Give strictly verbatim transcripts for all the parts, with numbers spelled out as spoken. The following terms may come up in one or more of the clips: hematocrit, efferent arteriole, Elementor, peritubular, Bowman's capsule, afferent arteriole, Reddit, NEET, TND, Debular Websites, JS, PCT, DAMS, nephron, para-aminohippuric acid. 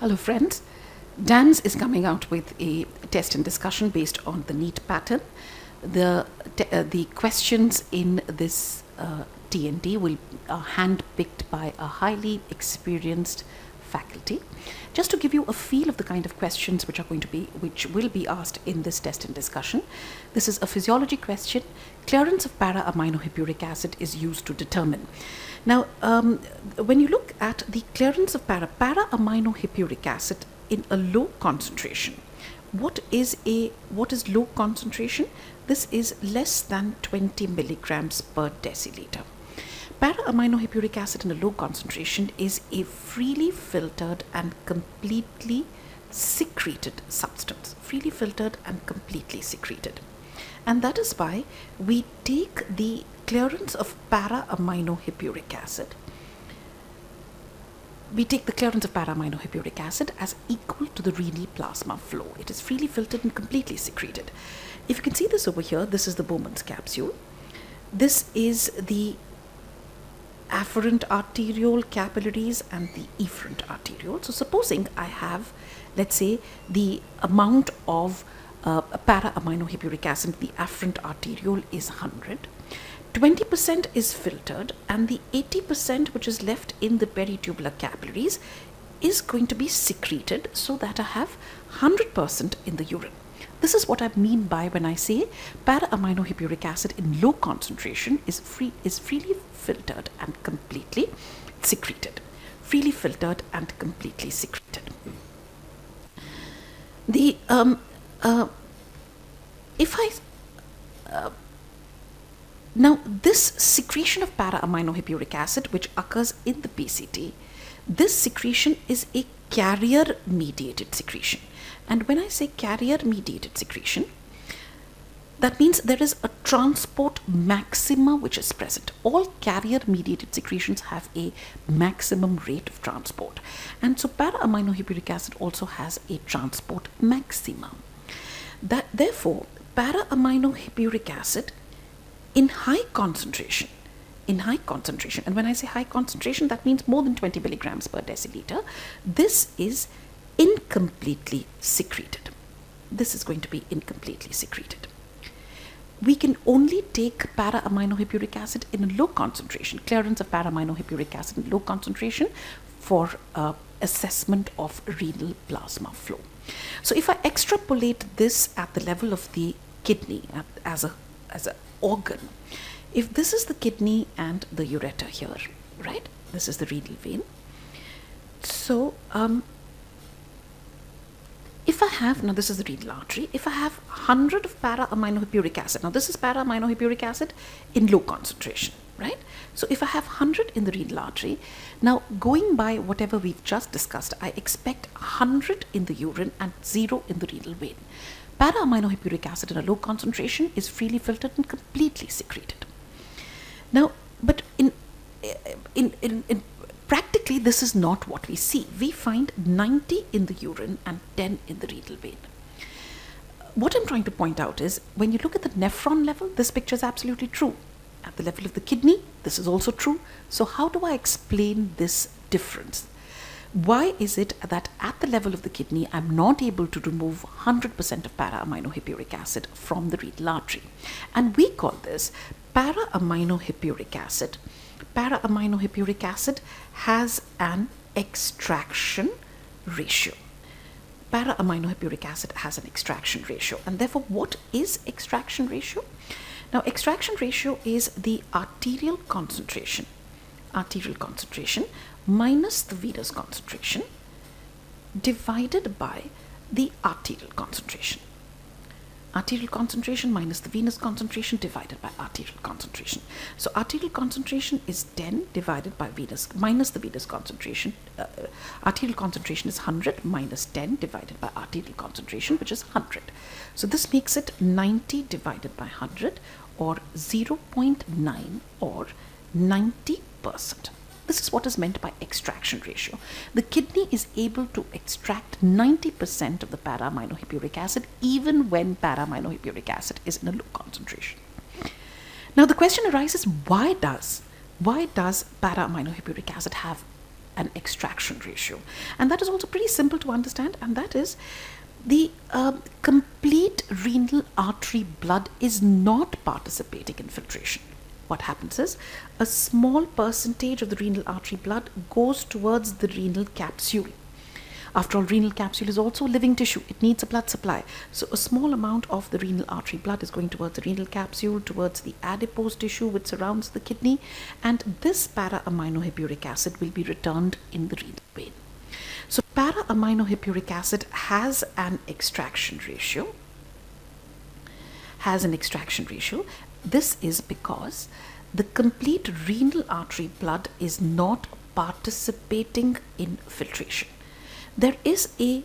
Hello friends, DAMS is coming out with a test and discussion based on the NEET pattern. The, uh, the questions in this uh, T N D will are hand-picked by a highly experienced faculty. Just to give you a feel of the kind of questions which are going to be, which will be asked in this test and discussion. This is a physiology question. Clearance of para-aminohippuric acid is used to determine. Now, um, when you look at the clearance of para, para-aminohippuric acid in a low concentration, what is a what is low concentration? This is less than twenty milligrams per deciliter. Para-aminohippuric acid in a low concentration is a freely filtered and completely secreted substance. Freely filtered and completely secreted. And that is why we take the clearance of para-aminohippuric acid. We take the clearance of para-aminohippuric acid as equal to the Reilly plasma flow. It is freely filtered and completely secreted. If you can see this over here, this is the Bowman's capsule. This is the afferent arteriole capillaries and the efferent arteriole. So supposing I have, let's say, the amount of uh, para-aminohippuric acid in the afferent arteriole is one hundred. twenty percent is filtered and the eighty percent which is left in the peritubular capillaries is going to be secreted so that I have one hundred percent in the urine. This is what I mean by when I say para-aminohippuric acid in low concentration is free is freely filtered and completely secreted. Freely filtered and completely secreted. The um, uh, if I uh, now this secretion of para-aminohippuric acid, which occurs in the P C T, this secretion is a carrier-mediated secretion. And when I say carrier-mediated secretion, that means there is a transport maxima which is present. All carrier-mediated secretions have a maximum rate of transport. And so para-aminohippuric acid also has a transport maxima. That, therefore, para-aminohippuric acid in high concentration, in high concentration, and when I say high concentration, that means more than twenty milligrams per deciliter, this is incompletely secreted. This is going to be incompletely secreted. We can only take para-aminohippuric acid in a low concentration, clearance of para-aminohippuric acid in low concentration for uh, assessment of renal plasma flow. So if I extrapolate this at the level of the kidney as a as an organ, if this is the kidney and the ureter here, right? This is the renal vein. So, um, if I have, now this is the renal artery, if I have one hundred of para-aminohippuric acid, now this is para-aminohippuric acid in low concentration, right? So if I have one hundred in the renal artery, now going by whatever we've just discussed, I expect one hundred in the urine and zero in the renal vein. Para-aminohippuric acid in a low concentration is freely filtered and completely secreted. Now, but in, in, in, in practically, this is not what we see. We find ninety in the urine and ten in the renal vein. What I'm trying to point out is when you look at the nephron level, this picture is absolutely true. At the level of the kidney, this is also true. So how do I explain this difference? Why is it that at the level of the kidney, I'm not able to remove one hundred percent of para-aminohippuric acid from the renal artery? And we call this para-aminohippuric acid. Para-aminohippuric acid has an extraction ratio. Para-aminohippuric acid has an extraction ratio. And therefore, what is extraction ratio? Now, extraction ratio is the arterial concentration, arterial concentration minus the venous concentration divided by the arterial concentration. Arterial concentration minus the venous concentration divided by arterial concentration. So arterial concentration is ten divided by venous minus the venous concentration. Uh, arterial concentration is one hundred minus ten divided by arterial concentration, which is one hundred. So this makes it ninety divided by one hundred, or zero point nine, or ninety percent. This is what is meant by extraction ratio. The kidney is able to extract ninety percent of the para-aminohippuric acid even when para-aminohippuric acid is in a low concentration. Now the question arises, why does, why does para-aminohippuric acid have an extraction ratio. And that is also pretty simple to understand, and that is the uh, complete renal artery blood is not participating in filtration. What happens is a small percentage of the renal artery blood goes towards the renal capsule. After all, renal capsule is also living tissue. It needs a blood supply. So a small amount of the renal artery blood is going towards the renal capsule, towards the adipose tissue which surrounds the kidney, and this para-aminohippuric acid will be returned in the renal vein. So para-aminohippuric acid has an extraction ratio, has an extraction ratio. This is because the complete renal artery blood is not participating in filtration. There is a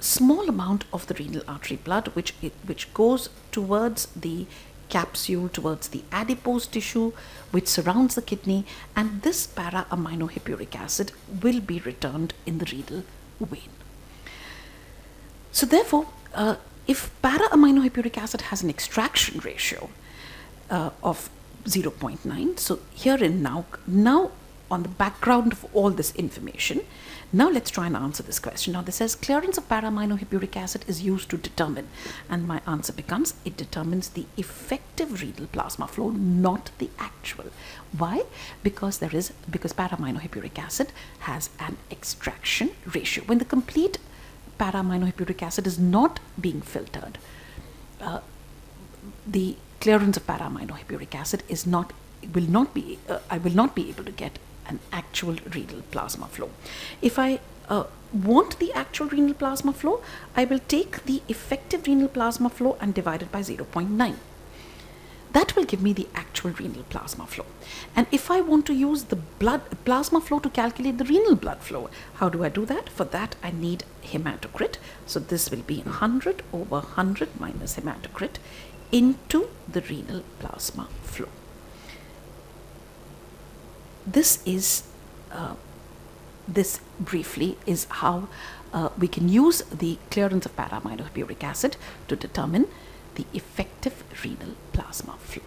small amount of the renal artery blood which, it, which goes towards the capsule, towards the adipose tissue which surrounds the kidney, and this para-aminohippuric acid will be returned in the renal vein. So therefore, uh, if para-aminohippuric acid has an extraction ratio uh, of zero point nine, so herein now, now on the background of all this information, now let's try and answer this question. Now this says clearance of para-aminohippuric acid is used to determine, and my answer becomes it determines the effective renal plasma flow, not the actual. Why? Because there is because para-aminohippuric acid has an extraction ratio. When the complete para-aminohippuric acid is not being filtered, uh, the clearance of para-aminohippuric acid is not will not be uh, I will not be able to get an actual renal plasma flow. If I uh, want the actual renal plasma flow, I will take the effective renal plasma flow and divide it by zero point nine. That will give me the actual renal plasma flow. And if I want to use the blood plasma flow to calculate the renal blood flow, how do I do that? For that, I need hematocrit. So this will be one hundred over one hundred minus hematocrit into the renal plasma flow. This is, uh, this briefly is how uh, we can use the clearance of para-aminohippuric acid to determine the effective renal plasma flow.